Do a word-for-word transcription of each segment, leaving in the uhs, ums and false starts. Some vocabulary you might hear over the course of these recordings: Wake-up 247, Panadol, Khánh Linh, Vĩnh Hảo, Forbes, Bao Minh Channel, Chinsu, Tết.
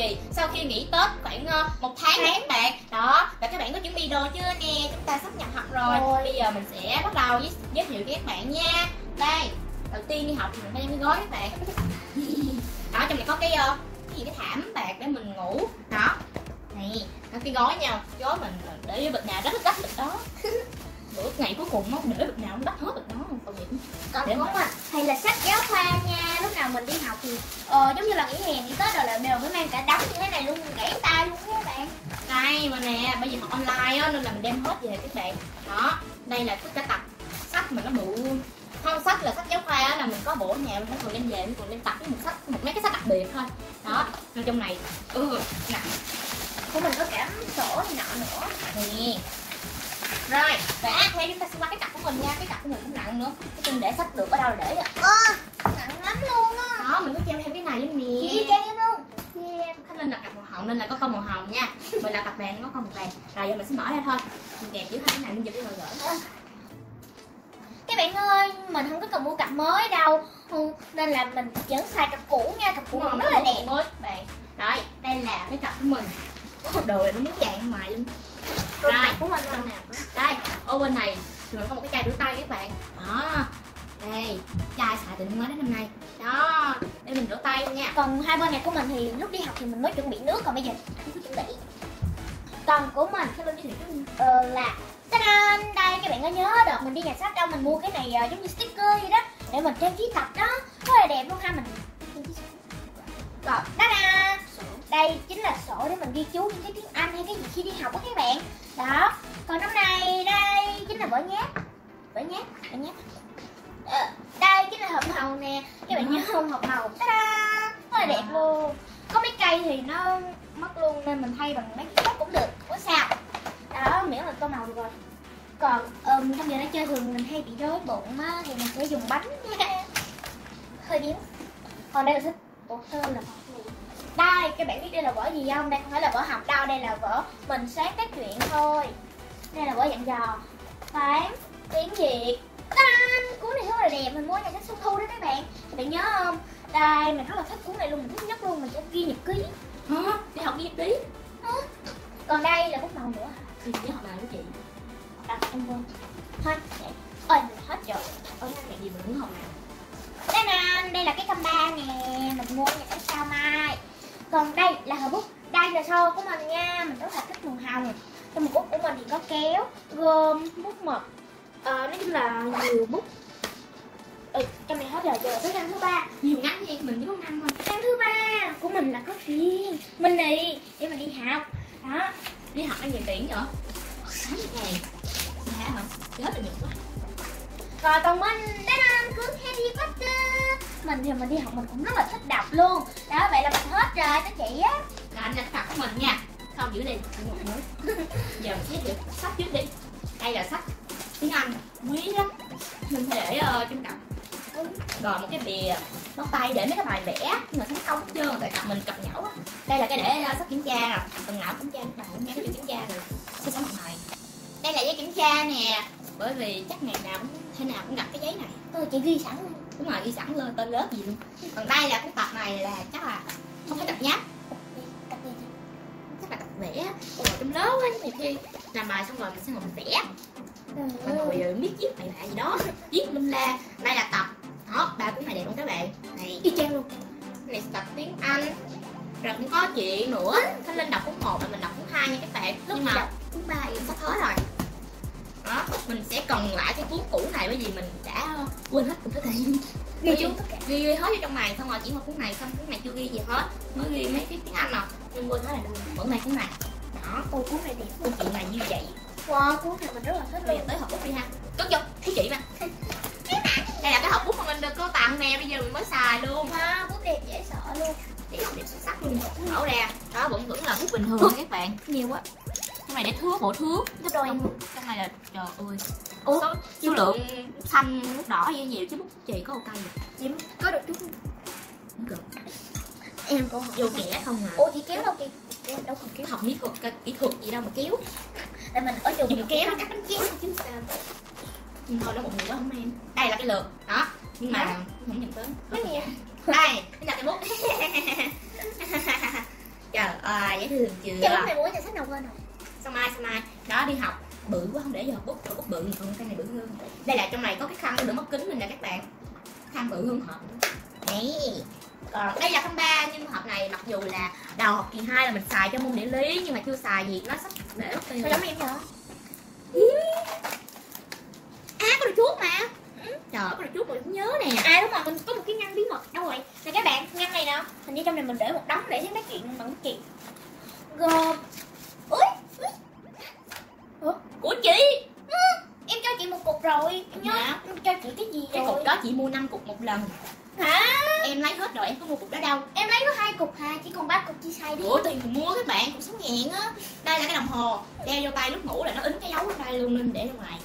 gì sau khi nghỉ Tết khoảng một tháng đấy các bạn. Đó, và các bạn có chuẩn bị đồ chưa nè, chúng ta sắp nhập học rồi. Ôi. Bây giờ mình sẽ bắt đầu với giới thiệu với các bạn nha. Đây, đầu tiên đi học thì mình phải đem cái gối các bạn. Đó, trong này có cái cái gì, cái thảm bạc để mình ngủ. Đó, này, cái gối nha, gối mình để bịch nào rất đắt bịch đó. Bữa ngày cuối cùng nó để bịch nào cũng đắt hết bịch đó. Còn để à. Hay là sách giáo khoa nha, lúc nào mình đi học thì ờ, giống như là nghỉ hè nghỉ Tết rồi là đều phải mang cả đống như thế này luôn, gãy tay luôn các bạn. Đây mà nè, bây giờ học online á nên là mình đem hết về các bạn. Đó, đây là cái tập sách mình nó bự không, sách là sách giáo khoa á là mình có bộ ở nhà mình không còn đem về, mình còn đem tập với một sách, một mấy cái sách đặc biệt thôi. Đó, nên trong này ừ nặng của mình có cả sổ này nọ nữa nè. Rồi, và theo chúng ta sẽ qua cái cặp của mình nha, cái cặp của mình cũng nặng nữa. Cái chân để sách được ở đâu là để vậy? Ờ, nặng lắm luôn á. Đó, mình có treo theo cái này với nè. Chị treo luôn. Yeah, khách lên là cặp màu hồng nên là có con màu hồng nha. Mình là cặp vàng có con màu vàng. Rồi giờ mình sẽ mở ra thôi. Mình kẹp giữa hai cái này mình giật cái rồi gỡ. Các bạn ơi, mình không có cần mua cặp mới đâu. Nên là mình vẫn xài cặp cũ nha, cặp cũ rất là đẹp mới các bạn. Rồi, đây là cái cặp của mình. Có đồ này nó muốn dạng ngoài luôn. Rồi, của mình đây, ô bên này thì mình có một cái chai rửa tay các bạn. Đó, đây, chai xài từ mới đến năm nay. Đó, để mình rửa tay luôn nha. Còn hai bên này của mình thì lúc đi học thì mình mới chuẩn bị nước, còn bây giờ không có chuẩn bị. Còn của mình sẽ lên giới thiệu ờ, là ta-da! Đây, các bạn có nhớ được mình đi nhà sách đâu mình mua cái này giống như sticker vậy đó, để mình trang trí tập đó, rất là đẹp luôn ha mình. Còn ta-da! Đây chính là sổ để mình ghi chú những cái tiếng Anh hay cái gì khi đi học đó các bạn. Đó, còn năm nay đây chính là vở nháp, vở nháp, vở nháp. À, đây chính là hộp màu nè, các bạn nhớ không, hộp màu ta-da, rất là đẹp luôn. Có mấy cây thì nó mất luôn nên mình thay bằng mấy cái khác cũng được, có sao. Đó, miễn là tô màu được rồi. Còn um, trong giờ nó chơi thường mình hay bị rối bụng á thì mình sẽ dùng bánh nha. Hơi biếng. Còn đây là thích bộ thơ là đây, các bạn biết đây là vở gì không? Đây không phải là vở học đâu, đây là vở mình sáng tác chuyện thôi. Đây là vở dặn dò phán tiếng Việt. Ta-da! Cuốn này rất là đẹp, mình mua nhà sách Xuân Thu đó các bạn. Các bạn nhớ không? Đây, mình rất là thích cuốn này luôn, mình thích nhất luôn, mình sẽ ghi nhật ký. Hả? Đi học ghi nhật ký? Hả? Còn đây là bút màu nữa hả? Thì chỉ học bài của chị. Đặt em quên. Thôi, để... Ôi, mình hết rồi. Ở năm này gì mình muốn học nào? Đây nè, đây là cái cam ba nè, mình mua nhà sách Sao Mai. Còn đây là hộp bút, đây là sổ của mình nha, mình rất là thích màu hồng. Trong một bút của mình thì có kéo, gom, bút mực, ờ, nói chung là nhiều bút. Ừ, trong này hết rồi, giờ tới năm thứ ba. Nhiều ngắn gì, mình chỉ có năm thôi. Năm thứ ba của mình là có riêng, mình đi để mình đi học. Đó, đi học ăn nhiều tiền vậy? Tám ngàn, dạ hả? Chết là nhiều quá. Rồi còn mình đã làm cuốn Harry Potter. Mình thì mình đi học mình cũng rất là thích đọc luôn. Đó, vậy là mình hết rồi các chị á. Là anh là cái cặp của mình nha. Không giữ đi. Giờ mình sẽ giữ sách trước đi. Đây là sách tiếng Anh quý lắm. Mình phải để uh, trong cặp. Rồi một cái bìa móc tay để mấy cái bài vẽ nhưng mà không công hết trơn tại cặp mình cặp nhẩu á. Đây là cái để uh, sách kiểm tra rồi. Phần nào kiểm tra các bạn cũng nghe cái kiểm tra rồi. Sách sống này. Đây là giấy kiểm tra nè. Bởi vì chắc ngày nào cũng thế nào cũng gặp cái giấy này. Tôi chỉ ghi sẵn luôn. Đúng rồi, ghi sẵn lên tên lớp gì luôn. Còn đây là cái tập này là chắc là không phải tập nháp. Chắc là tập vẽ. Còn ngồi trong lớp á, nhiều khi làm bài xong rồi mình sẽ ngồi mình vẽ. Mình ngồi miết viết bài bạ gì đó, viết lum la. Đây là tập. Đó, ba cuốn này đẹp luôn các bạn. Này, y chang luôn. Này tập tiếng Anh. Rồi cũng có chuyện nữa. Khánh Linh đọc cuốn một rồi mình đọc cuốn hai nha các bạn. Lúc mà cuốn ba thì sắp hết rồi. Đó, mình sẽ còn lại cái cuốn cũ này bởi vì mình đã quên hết cuốn tất cả ghi chú tất cả ghi hết vô trong này, xong rồi chỉ một cuốn này, xong cuốn này chưa ghi gì hết, mới ghi mấy cái tiếng Anh à nhưng quên hết là cuốn này cuốn này. Đó, cô cuốn này đẹp, cuốn chuyện này như vậy. Wow, cuốn này mình rất là thích. Bây giờ tới hộp bút đi ha, cất vô của chị mà. Đây là cái hộp bút mà mình được cô tặng nè, bây giờ mình mới xài luôn. Wow, bút đẹp dễ sợ luôn, để đẹp xuất sắc luôn. Mẫu nè, đó vẫn vẫn là bút bình thường Thuốc. Các bạn nhiều quá. Cái này để thước, bộ thước. Gấp đôi em. Cái này là trời ơi. Ủa, số, số lượng xanh, bút đỏ như nhiều chứ bút chị có ok rồi. Chị có được chút không? Không được. Em cũng học vô kẻ không à. Ủa chị kéo đâu kìa. Em đâu không kéo. Học biết kỹ thuật gì đâu mà kéo. Tại mình ở trường mình kéo nó cắt bánh kéo chứ sao. Nhưng thôi nó một người quá không em. Đây là cái lược. Đó. Nhưng mà không nhận tới. Cái gì vậy? Đây, đây là cái bút. à, giải thư thường trường. Trời, buổi này sách nào quên rồi. Sao mai, sao mai. Đó, đi học bự quá không để vào bút, bút bự này, con cái này bự hơn. Đây là trong này có cái khăn đựng mắt kính mình nè các bạn. Khăn bự hơn hộp. Đấy. Còn đây là khăn ba, nhưng hộp này mặc dù là đầu học kỳ hai là mình xài cho môn địa lý nhưng mà chưa xài gì, nó sắp để mất tiêu. Sao giống em vậy? À, có đồ chuốt mà. Ừ. Trời, có đồ chuốt mà cũng nhớ nè. À đúng rồi, mình có một cái ngăn bí mật đâu rồi. Nè các bạn, ngăn này nè. Hình như trong này mình để một đống để thấy mấy chuyện bằng cái chuyện. Gồm Úi Ủa? Của chị. Ừ, em cho chị một cục rồi. Em nhớ dạ. Em cho chị cái gì cái rồi? Cái cục đó chị mua năm cục một lần. Hả? Em lấy hết rồi, em có mua cục đó đâu. Em lấy có hai cục hà, chỉ còn ba cục chia xài đi. Ủa tiền mua các bạn, cục sáu ngàn á. Đây là cái đồng hồ, đeo vô tay lúc ngủ là nó ính cái dấu ở tay luôn nên để ra ngoài.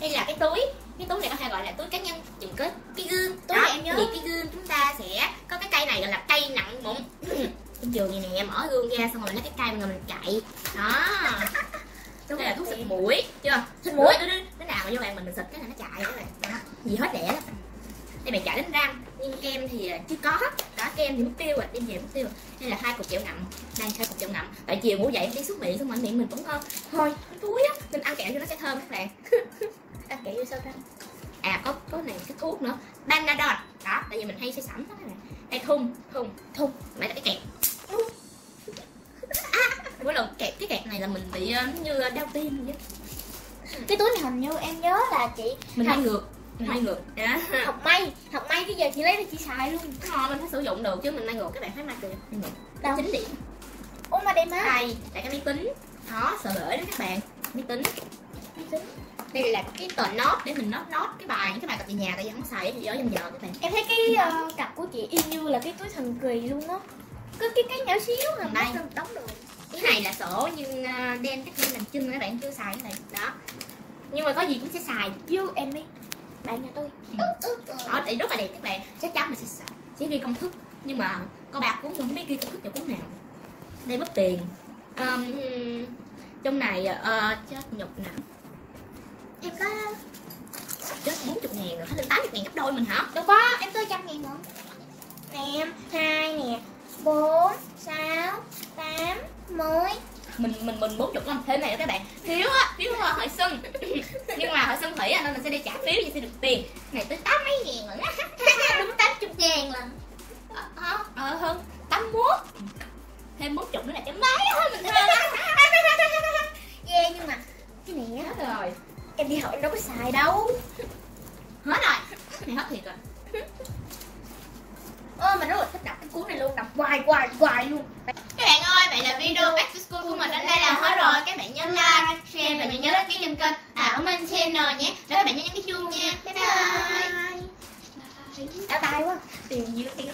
Đây là cái túi, cái túi này có thể gọi là túi cá nhân, chừng kết cái gương. Túi đó, này em nhớ. Vì cái gương chúng ta sẽ có cái cây này gọi là cây nặng mụn. Trên trường này nè, mở gương ra xong rồi lấy cái cây mà mình chạy. Đó. Đúng đây là thuốc xịt mũi, chưa? Xịt mũi. Đi đi. Cái nào mà vô bạn mình mình xịt cái này nó chạy rồi. Đó. Gì hết đẻ. Đây mày chạy đến răng, nhưng kem thì chưa có hết. Đó kem thì mất tiêu rồi, đem về mất tiêu. Đây là hai cục kẹo ngậm, đang hai cục kẹo ngậm. Tại chiều ngủ dậy em đi xúc miệng xong miệng mình cũng thơm. Thôi, cái túi á, mình ăn kẹo cho nó sẽ thơm các bạn. Ăn kẹo vô sao ra? À có có này cái thuốc nữa. Panadol. Đó, tại vì mình hay say sẩm đó các bạn. Đây thùng, thùng, thùng, mày là cái kẹo. Mỗi lần kẹp cái kẹp này là mình bị uh, như đau tim vậy. Cái túi này hình như em nhớ là chị mình hay ngược mình hay ngược đó. Học may học may cái giờ chị lấy ra chị xài luôn. Thôi mình phải sử dụng được chứ mình may ngược các bạn thấy may được đâu chính điểm. Ủa mà đây má đây là cái máy tính đó sợ lỗi đó các bạn. Máy tính máy tính đây là cái tờ nốt để mình nốt nốt cái bài những cái bài tập về nhà tại vì không xài ở trong giờ các bạn. Em thấy cái uh, cặp của chị y như là cái túi thần kỳ luôn đó. Cứ cái cái nhỏ xíu là đây đóng được. Cái này là sổ nhưng đem các em làm chân các bạn chưa xài cái này đó. Nhưng mà có gì cũng sẽ xài chứ em ấy. Bạn nhà tôi. Ở đây rất là đẹp các bạn. Chắc chắn mình sẽ sẽ ghi công thức nhưng mà có bạc cuốn không biết ghi công thức cho cuốn nào. Đây mất tiền. Um, trong này uh, chết nhục nè. Em có chết bốn mươi ngàn rồi, lên tám mươi ngàn gấp đôi mình hả? Đâu có, em tới một trăm ngàn nữa. Nè em hai nè, bốn sáu tám mới mình mình mình bốn chục năm thế này các bạn thiếu á thiếu là hội xuân nhưng mà hội xuân thủy nên mình sẽ đi trả phiếu thì sẽ được tiền này tới tám mấy ngàn rồi đúng tám chục ngàn lần ờ ờ hơn tám mốt thêm bốn chục nữa là chấm mấy thôi mình thơ lắm yeah, nhưng mà cái này hết rồi em đi học em đâu có xài đâu hết rồi cái này hết thiệt rồi. Ơ mình rất là thích đọc cái cuốn này luôn, đọc hoài hoài hoài luôn. Các bạn ơi, vậy là video back to school của mình đến đây là hết rồi. Các bạn nhớ like, share và nhớ đăng ký kênh kênh Bao Minh Channel nhé. Để các bạn nhớ nhấn cái chuông nha. Bye bye. Bye bye quá. Tiền nhiều tiền.